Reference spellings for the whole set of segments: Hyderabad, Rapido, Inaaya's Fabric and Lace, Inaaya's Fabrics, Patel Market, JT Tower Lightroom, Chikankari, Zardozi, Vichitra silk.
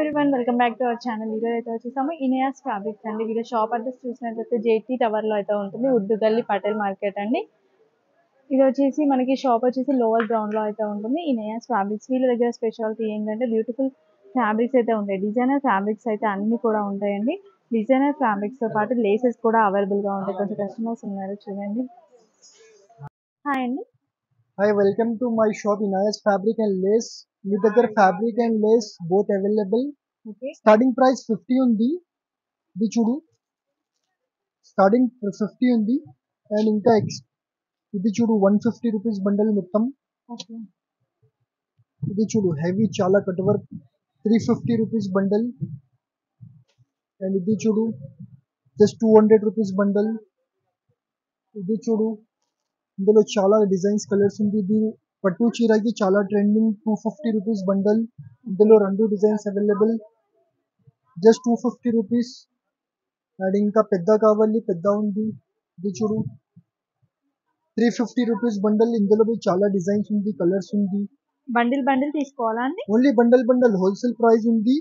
everyone, welcome back to our channel. Some Inaaya's Fabrics and we shop at the JT Tower Lightroom, Patel Market and shop at lower ground Inaaya's Fabrics. We have a special thing and beautiful fabrics, designer fabrics, designer fabrics, laces available to customers. Hi, welcome to my shop Inaaya's Fabric and Lace. We have fabric and lace both available. Okay. Starting price 50 undi. Starting 50 undi and inka ex. Idi chudu 150 rupees bundle muttam. Okay. Idi chudu heavy chala cut work 350 rupees bundle. And idi chudu just 200 rupees bundle. Idi chudu indulo chala designs colors undi. Pattu Chira ki Chala trending 250 rupees bundle. Indelo Randu designs available. Just 250 rupees. And inka Pedda Kavali, Pedda undi. Dichuru 350 rupees bundle. Indelo bhi Chala designs undi, colors undi. Bundle teeskolandi. Only bundle wholesale price undi.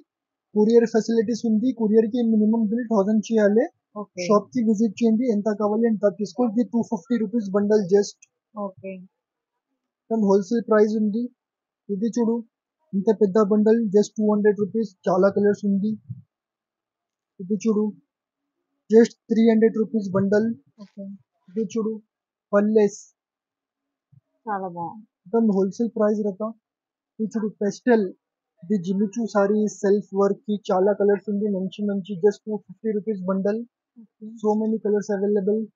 Courier facilities undi. Courier ki minimum bill 1000 cheyale. Okay. Shop ki visit cheyandi. Enta Kavali enta teeskolandi 250 rupees bundle just. Okay. Some wholesale price undi. Idi chudu inta pedda bundle just 200 rupees. Chala colors undi. Idi chudu just 300 rupees bundle. Okay. Idi chudu punless. Chala ba. Some wholesale price rata. Idi chudu pastel. Idi jimichu sari self work ki chala colors undi. Manchi just 250 rupees bundle. Okay. So many colors available.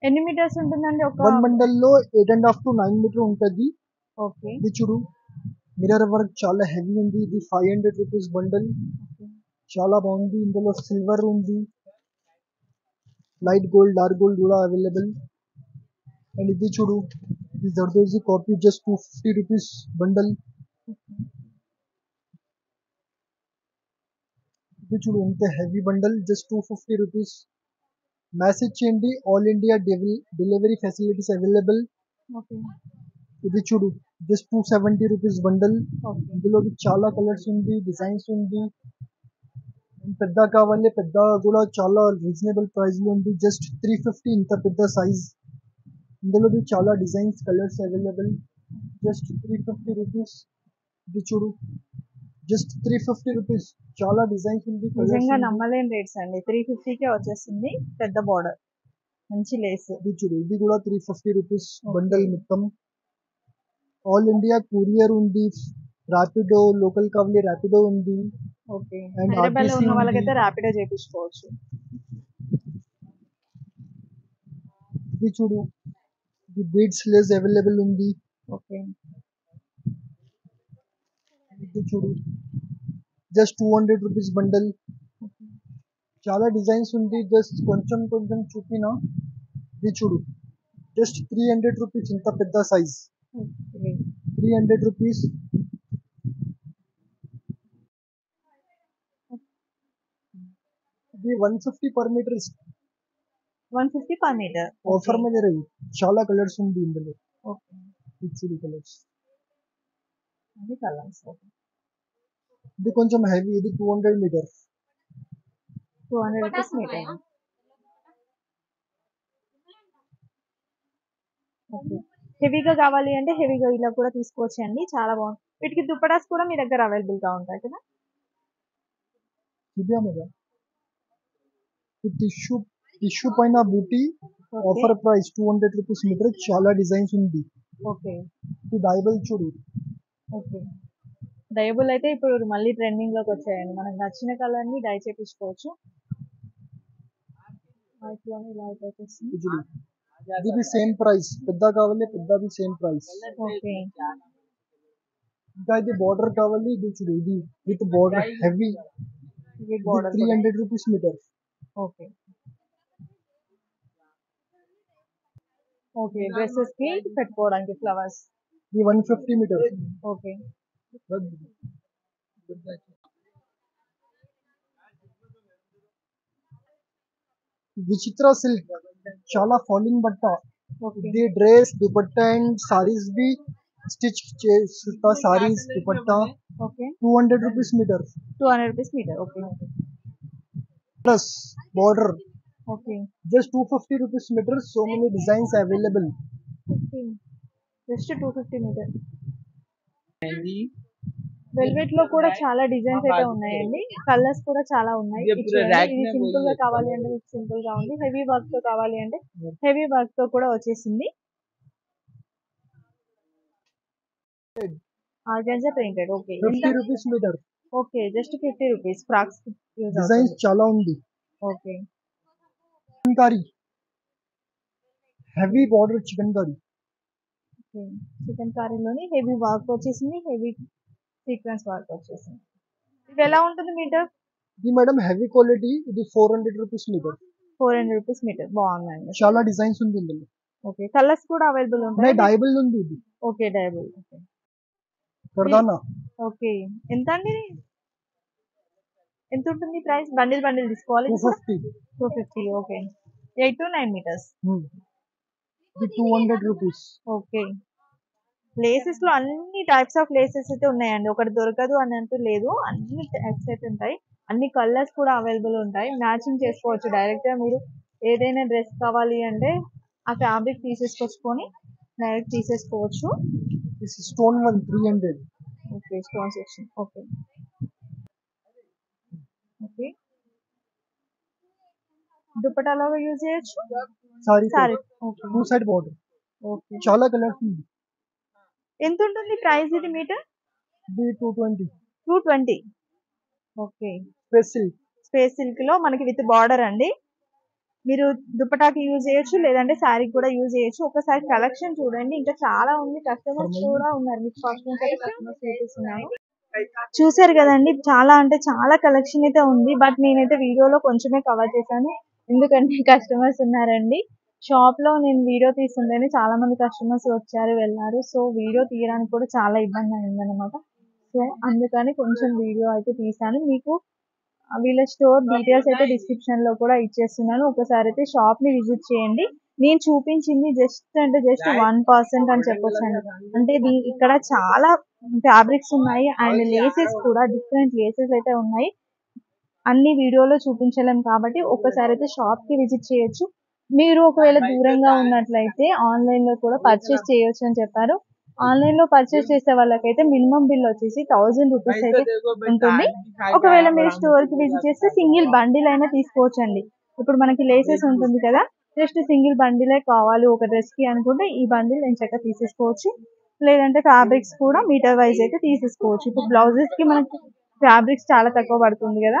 Any meters untundandi oka one bundle lo 8.5 to 9 meter untadi. Okay. Idi chudu mirror work chala heavy undi. Idi 500 rupees bundle. Okay. Chala baundi. Indulo silver undi, light gold, dark gold kuda available. And idi chudu this zardozi copy just 250 rupees bundle. Okay. Idi chudu inte heavy bundle just 250 rupees. Message chendi all India delivery facilities available. Okay. Idi chudu just 270 rupees bundle. Okay. Indilo chala colors undi, designs undi. Pedda kavale pedda kuda chala reasonable price lo undi. Just 350 inta pedda size. Indilo chala designs colors available. Just 350 rupees. Idi chudu just 350 rupees. Chala designs will be colors. Nijanga nammalen rates andi 350 ke vachestundi pedda border. Manchi lace. Idi chudu idi kuda 350 rupees bundle muttam. All India courier undi, rapido local kavali rapido undi. Okay. And Hyderabad lo unna vallakaithe rapido chepichukovachu. Idi chudu the beads lace available undi. Okay. Idi chudu just 200 rupees bundle. Okay. Chala designs undi. Just koncham chupi na. Idi chudu just 300 rupees inta pedda size. Okay. 300 rupees. Idi 150 per meter is. 150 per meter. Okay. Offer mein de rahi. Chala colors undi indalo. Okay. Idi chudu colors. Andi colors. Okay. This is heavy, this is 200 meters. 200 meters. Okay. Heavy ga kavali ante heavy ga ila kuda teesukochandi chaala baagundi. Vitiki dupattas kuda mee daggara available ga untayi kada. Idya meda. With tissue paina booty. Okay. Offer price 200 rupees meter. Chala designs undi. Okay. To dyeable chudu. Okay. Dyeable అయితే ఇప్పుడు మళ్ళీ trending లోకి వచ్చాయండి. మనకు నచ్చిన colour ని die చేపించుకోవచ్చు. ఐట్లోని light వచ్చేసింది. ఇది బి సేమ్ ప్రైస్. పెద్ద కావాలి పెద్ద బి సేమ్ ప్రైస్. ఓకే. ఇంకా ఇది బోర్డర్ కావాలి ఇది చూడు ఇది విత్ బోర్డర్ హెవీ. ఇది border 300 రూపాయస్ metre. Okay. Okay dresses కి పెట్టుకోవడానికి ఫ్లవర్స్. ఇది 150 metre. Okay. Vichitra silk, chala falling batta. Okay. The dress, dupatta and sarees bhi stitch sarees, dupatta. Okay. 200 rupees meter. 200 rupees meter. Okay. Plus border. Okay. Just 250 rupees meter. So many designs available. Okay. Just 250 meter. Velvet lo kuda chala designs aithe unnayandi, colors kuda chala unnayi. Ee simple ga kavali ante simple ga undi, heavy work tho kavali ante heavy work tho kuda vachesindi. Organza printed. Okay. 50 rupees meter. Okay, just 50 rupees. Frocks designs chala undi. Okay. Chikankari. Heavy border chikankari. Okay. Chikankari loni heavy work vachesindi, heavy sequence work purchasing. Vela untundi meter. This madam heavy quality. It is 400 rupees meter. 400 rupees meter. Baagundandi. Chala designs undi indilo. Okay. Colors kuda available untayi. Nahi dyeable undi idi. Okay, dyeable. Okay. Kardana. Okay. Enta andi? Enta untundi price? Bundle bundle discount. 250. 250. Okay. 8 to 9 meters. The 200 rupees. Okay. Laces lo anni types of laces ite unnayandi, okati dorukadu annantu ledu, anni types ite untayi, anni colors kuda available untayi, matching chesukochu direct ga. Meeru edaina dress kavali ante aa fabric pieces kochukoni direct pieces kochu. This is stone 1300. Okay, stone section. Okay. Okay. Dupatta laga use cheyachu. Sorry, sorry. Okay. Two side border. Okay. Chala colorful. ఎంత ఉంటుంది price ఇది metre? 220. Okay. Space silk లో మనకి with border అండి. మీరు దుపటాకి use చేయొచ్చు, లేదంటే శారీ కూడా యూజ్ చేయొచ్చు. ఒకసారి కలెక్షన్ చూడండి, ఇంకా చాలా ఉంది. కస్టమర్స్ కూడా ఉన్నారు, మీకు కస్టమర్స్ ఉన్నారు. చూసారు కదండి, చాలా అంటే చాలా కలెక్షన్ అయితే ఉంది. బట్ నేనైతే వీడియోలో కొంచెమే కవర్ చేశాను, ఎందుకంటే కస్టమర్స్ ఉన్నారండి. షాప్ లో నేను వీడియో తీసుకుంటేనే చాలా మంది కస్టమర్స్ వచ్చారు వెళ్ళారు. సో వీడియో తీయడానికి కూడా చాలా ఇబ్బంది అయింది అనమాట. సో అందుకని కొంచెం వీడియో అయితే తీసాను. మీకు వీళ్ళ స్టోర్ డీటెయిల్స్ అయితే డిస్క్రిప్షన్ లో కూడా ఇచ్చేస్తున్నాను. ఒకసారి అయితే షాప్ ని విజిట్ చేయండి. నేను చూపించింది జస్ట్ అంటే జస్ట్ 1% అని చెప్పొచ్చాను. అంటే ఇక్కడ చాలా ఫ్యాబ్రిక్స్ ఉన్నాయి అండ్ లేసెస్ కూడా డిఫరెంట్ లేసెస్ అయితే ఉన్నాయి. అన్ని వీడియోలో చూపించలేము కాబట్టి ఒకసారి అయితే షాప్ కి విజిట్ చేయొచ్చు. మీరు ఒకవేళ దూరంగా ఉన్నట్లయితే ఆన్లైన్ లో కూడా పర్చేస్ చేయొచ్చు అని చెప్పారు. ఆన్లైన్ లో పర్చేస్ చేసే వాళ్ళకైతే మినిమం బిల్ వచ్చేసి 1000 రూపీస్ అయితే ఉంటుంది. ఒకవేళ మీరు స్టోర్ కి విజిట్ చేస్తే సింగిల్ బండిల్ అయినా తీసుకోవచ్చండి. ఇప్పుడు మనకి లేసెస్ ఉంటుంది కదా, జస్ట్ సింగిల్ బండిలే కావాలి ఒక డ్రెస్ కి అనుకుంటే ఈ బండిల్ నేను చక్కగా తీసేసుకోవచ్చు. లేదంటే ఫ్యాబ్రిక్స్ కూడా మీటర్ వైజ్ అయితే తీసేసుకోవచ్చు. ఇప్పుడు బ్లౌజెస్ కి మనకి ఫ్యాబ్రిక్స్ చాలా తక్కువ పడుతుంది కదా,